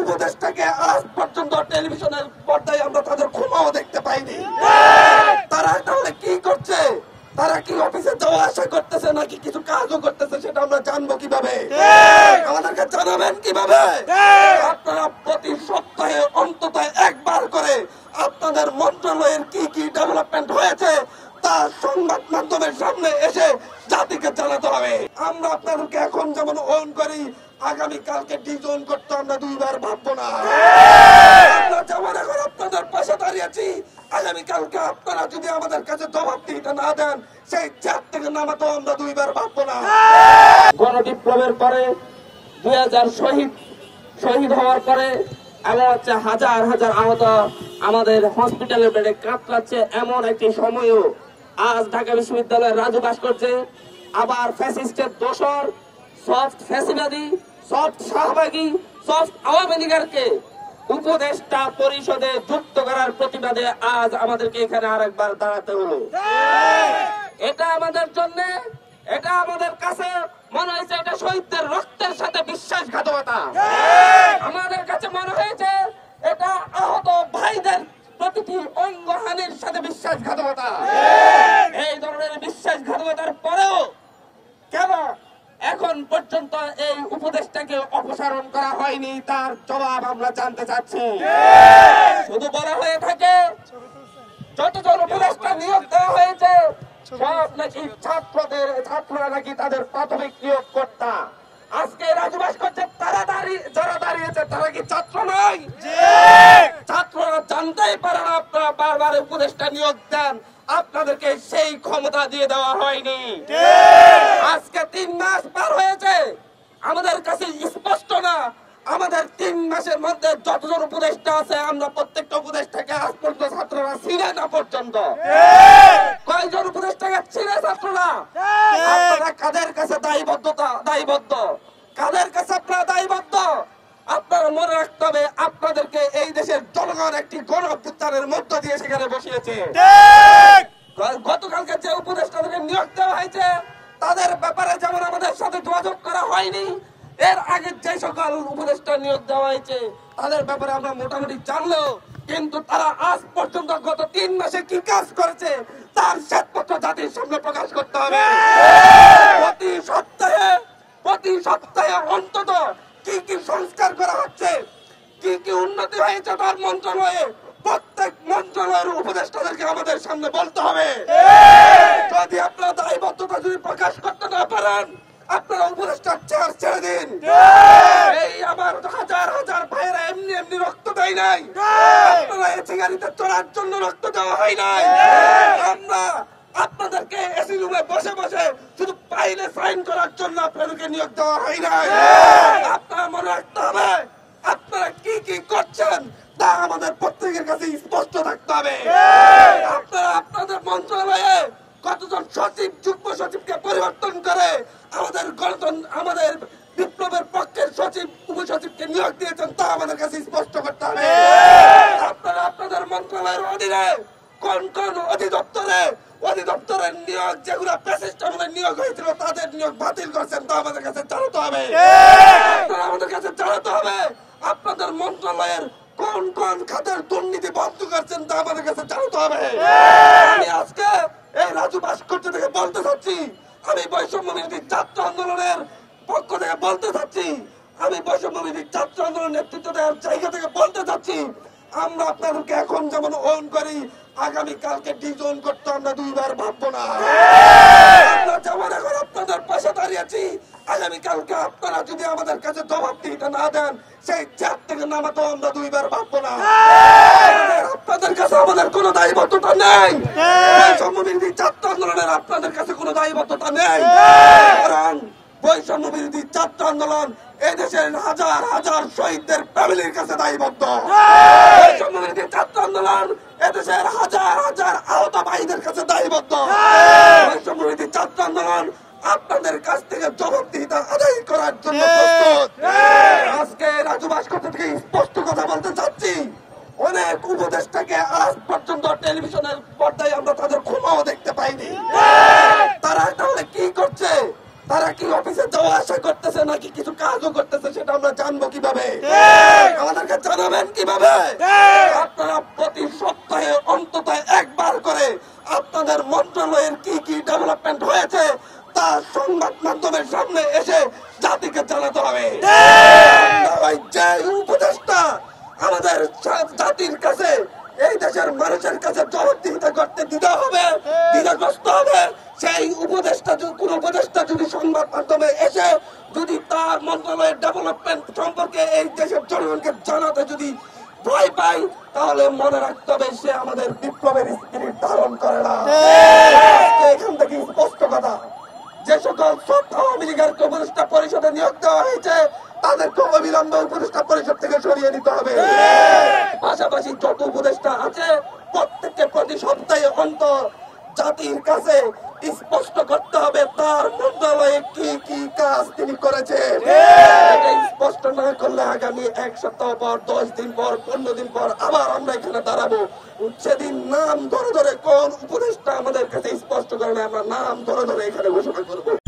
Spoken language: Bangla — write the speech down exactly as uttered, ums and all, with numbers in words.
উপদেশটাকে আজ পর্যন্ত টেলিভিশনের পর্দায় আমরা তাদের ক্ষমাও দেখতে পাইনি। তারা তাহলে কি করছে? তারা কি অফিসে যাওয়া আসা করতেছে নাকি কিছু কাজও করতেছে, সেটা আমরা জানবো কিভাবে? আমাদেরকে জানাবেন কিভাবে? আপনারা প্রতি সপ্তাহে অন্তত একবার করে আপনাদের মন্ত্রণালয়ের কি কি ডেভেলপমেন্ট হয়েছে তা সংবাদ মাধ্যমের সামনে এসে জাতিকে জানাতে হবে। আমরা আপনাদেরকে এখন যেমন অন করি, আগামীকালকে ডিজন করতে আমরা দুইবার ভাববো না। আমরা যেমন এখন আপনাদের পাশে দাঁড়িয়েছি, আগামীকালকে আপনারা যদি আমাদের কাছে জবাব দিতে না দেন, সেই চার থেকে নামাতো আমরা দুইবার ভাববো না। গণবিপ্লবের পরে দুই হাজার শহীদ শহীদ হওয়ার পরে এবং হচ্ছে হাজার হাজার আহত আমাদের হসপিটালের বেডে কাতলাচ্ছে, এমন একটি সময়ও আজ ঢাকা বিশ্ববিদ্যালয়ের রাজু ভাস্কর্যে আবার ফ্যাসিস্টের দোসর সফট ফ্যাসিবাদী সফট শাহবাগী সফট আওয়ামী লীগারকে উপদেষ্টা পরিষদে যুক্ত করার প্রতিবাদে আজ আমাদেরকে এখানে আরেকবার দাঁড়াতে হলো। এটা আমাদের জন্য, এটা আমাদের কাছে মনে হয়েছে এটা শহীদদের রক্তের সাথে বিশ্বাসঘাতকতা। আমাদের কাছে মনে হয়েছে এটা আহত ভাইদের প্রতিটি অঙ্গহানির সাথে বিশ্বাসঘাতকতা। এই ধরনের বিশ্বাসঘাতকতার পরেও কেন এখন পর্যন্ত এই উপদেশটাকে অপসারণ করা হয়নি, তার জবাব আমরা জানতে চাচ্ছি। শুধু বলা হয়ে থাকে যতজন উপদেশটা নিয়োগ দেওয়া হয়েছে সব নাকি ছাত্রদের, ছাত্ররা নাকি তাদের প্রাথমিক নিয়োগ কর্তা। আজকে রাজু ভাস্কর্যে তারা দাঁড়িয়ে যারা দাঁড়িয়েছে তারা কি ছাত্র নয়? ছাত্ররা জানতেই পারে না আপনারা বারবার উপদেশটা নিয়োগ দেন, আপনাদেরকে সেই ক্ষমতা দিয়ে দেওয়া হয়নি। আজকে তিন মাস পার হয়েছে, আমাদের কাছে স্পষ্ট না আমাদের তিন মাসের মধ্যে যতজন উপদেষ্টা আছে আমরা প্রত্যেকটা উপদেষ্টাকে আজ পর্যন্ত ছাত্ররা ছিঁড়ে না পর্যন্ত কয়জন উপদেষ্টাকে ছিঁড়ে ছাত্ররা। আপনারা কাদের কাছে দায়বদ্ধতা দায়বদ্ধ কাদের কাছে আপনারা দায়বদ্ধ? আপনারা মনে রাখতে হবে আপনাদেরকে এই দেশের জনগণ একটি গণ অভ্যুত্থানের মধ্য দিয়ে সেখানে বসিয়েছে। গতকালকে যে উপদেষ্টাদেরকে নিয়োগ দেওয়া হয়েছে তাদের ব্যাপারে যেমন আমাদের সাথে যোগাযোগ করা হয়নি, এর আগে যে সকল উপদেষ্টা নিয়োগ দেওয়া হয়েছে তাদের ব্যাপারে আমরা মোটামুটি জানলো, কিন্তু তারা আজ পর্যন্ত গত তিন মাসে কি কাজ করেছে তার শ্বেতপত্র জাতির সামনে প্রকাশ করতে হবে। প্রতি সপ্তাহে প্রতি সপ্তাহে অন্তত কি কি সংস্কার করা হচ্ছে, কি কি উন্নতি হয়েছে তার মন্ত্রণালয়ে প্রত্যেক মন্ত্রণালয়ের উপদেষ্টাদেরকে আমাদের সামনে বলতে হবে। যদি আপনারা দায়বদ্ধতা যদি প্রকাশ করতে না পারেন, আপনারা উপদেষ্টার চেয়ার ছেড়ে দিন। এই আমার হাজার হাজার ভাইয়েরা এমনি এমনি রক্ত দেয় নাই, আপনারা এসি গাড়িতে চড়ার জন্য রক্ত দেওয়া হয় নাই। আমরা আপনাদেরকে এসি রুমে বসে বসে শুধু পাইলে সাইন করার জন্য আপনাদেরকে নিয়োগ দেওয়া হয় নাই। আপনারা মনে রাখতে হবে আপনারা কি কি করছেন তা আমাদের প্রত্যেকের কাছে স্পষ্ট থাকতে হবে। আপনারা আপনাদের মন্ত্রণালয়ে কতজন সচিব যুগ্ম সচিবকে পরিবর্তন করে আমাদের গণতন্ত্র আমাদের বিপ্লবের পক্ষের সচিব উপসচিবকে নিয়োগ দিয়েছেন তা আমাদের কাছে স্পষ্ট করতে হবে। আপনারা আপনাদের মন্ত্রণালয়ের অধীনে কোন কোন অধিদপ্তরে অধিদপ্তরের নিয়োগ যেগুলো প্রেসিস্টেমের নিয়োগ হয়েছিল তাদের নিয়োগ বাতিল করছেন তা আমাদের কাছে জানাতে হবে। আপনারা আমাদের কাছে জানাতে হবে আপনাদের মন্ত্রণালয়ের কোন কোন খাতের দুর্নীতি বন্ধ করছেন তা আমাদের কাছে জানাতে হবে। আমি আজকে এই রাজু ভাস্কর্য থেকে বলতে চাচ্ছি, আমি বৈষম্য বিরোধী ছাত্র আন্দোলনের পক্ষ থেকে বলতে চাচ্ছি, আমি বৈষম্য বিরোধী ছাত্র আন্দোলনের নেতৃত্ব দেওয়ার জায়গা থেকে বলতে চাচ্ছি, আমরা আপনাদেরকে এখন যেমন অন করি, আগামীকালকে ডিজন করতে আমরা দুইবার ভাববো না। আমরা যেমন এখন আপনাদের পাশে দাঁড়িয়েছি, আগামীকালকে আপনারা যদি আমাদের কাছে জবাব দিতে না দেন, সেই চার থেকে নামাতো আমরা দুইবার ভাববো না। আপনাদের কাছে আমাদের কোনো দায়বদ্ধতা নেই, বৈষম্য বিরোধী ছাত্র আন্দোলনের আপনাদের কাছে কোনো দায়বদ্ধতা নেই। কারণ বৈষম্য বিরোধী ছাত্র আন্দোলন এদেশের হাজার হাজার শহীদদের ফ্যামিলির কাছে দায়বদ্ধ। বৈষম্য বিরোধী ছাত্র আন্দোলন এদেশের হাজার হাজার আহত ভাইদের কাছে দায়বদ্ধ। বৈষম্য বিরোধী ছাত্র আন্দোলন আপনাদের কাছ থেকে জবাবদিহিতা আদায় করার জন্য প্রস্তুত। আজকে রাজু ভাস্কর্য থেকে স্পষ্ট কথা বলতে চাচ্ছি, অনেক উপদেষ্টাকে আজ পর্যন্ত টেলিভিশনের পর্দায় আমরা তাদের ক্ষমাও দেখতে পাইনি। তারা তাহলে কি করছে? তারা কি অফিসে যাওয়া আশা করতেছে নাকি কিছু কাজও করতেছে সেটা আমরা জানবো কিভাবে, আমাদেরকে জানাবেন কিভাবে? আপনারা প্রতি সপ্তাহে অন্তত একবার করে আপনাদের মন্ত্রণালয়ের কি কি ডেভেলপমেন্ট হয়েছে তা সংবাদ মাধ্যমের সামনে এসে জাতিকে জানাতে হবে। যে উপদেষ্টা আমাদের জাতির কাছে এই দেশের মানুষের কাছে জবাবদিহিতা করতে দিতে হবে, দ্বিধাগ্রস্ত হবে, সেই উপদেষ্টা কোন উপদেষ্টা যদি সংবাদ মাধ্যমে এসে যদি তার মন্ত্রণালয়ের ডেভেলপমেন্ট সম্পর্কে এই দেশের জনগণকে জানাতে যদি ভয় পাই তাহলে মনে রাখতে হবে সে আমাদের বিপ্লবের স্পিরিট ধারণ করে না। এখান থেকে স্পষ্ট কথা, যে সকল আওয়ামী লীগের উপদেষ্টা পরিষদে নিয়োগ দেওয়া হয়েছে তাদেরকে অবিলম্বে উপদেষ্টা পরিষদ থেকে সরিয়ে নিতে হবে। পাশাপাশি যত উপদেষ্টা আছে প্রত্যেককে প্রতি সপ্তাহে অন্তর জাতির কাছে স্পষ্ট করতে হবে তার মন্ত্রণালয়ে কি কি কাজ তিনি করেছেন। এটা স্পষ্ট না করলে আগামী এক সপ্তাহ পর, দশ দিন পর, পনেরো দিন পর আবার আমরা এখানে দাঁড়াবো। সেদিন নাম ধরে ধরে কোন উপদেষ্টা আমাদের কাছে স্পষ্ট করে না, আমরা নাম ধরে ধরে এখানে ঘোষণা করবো।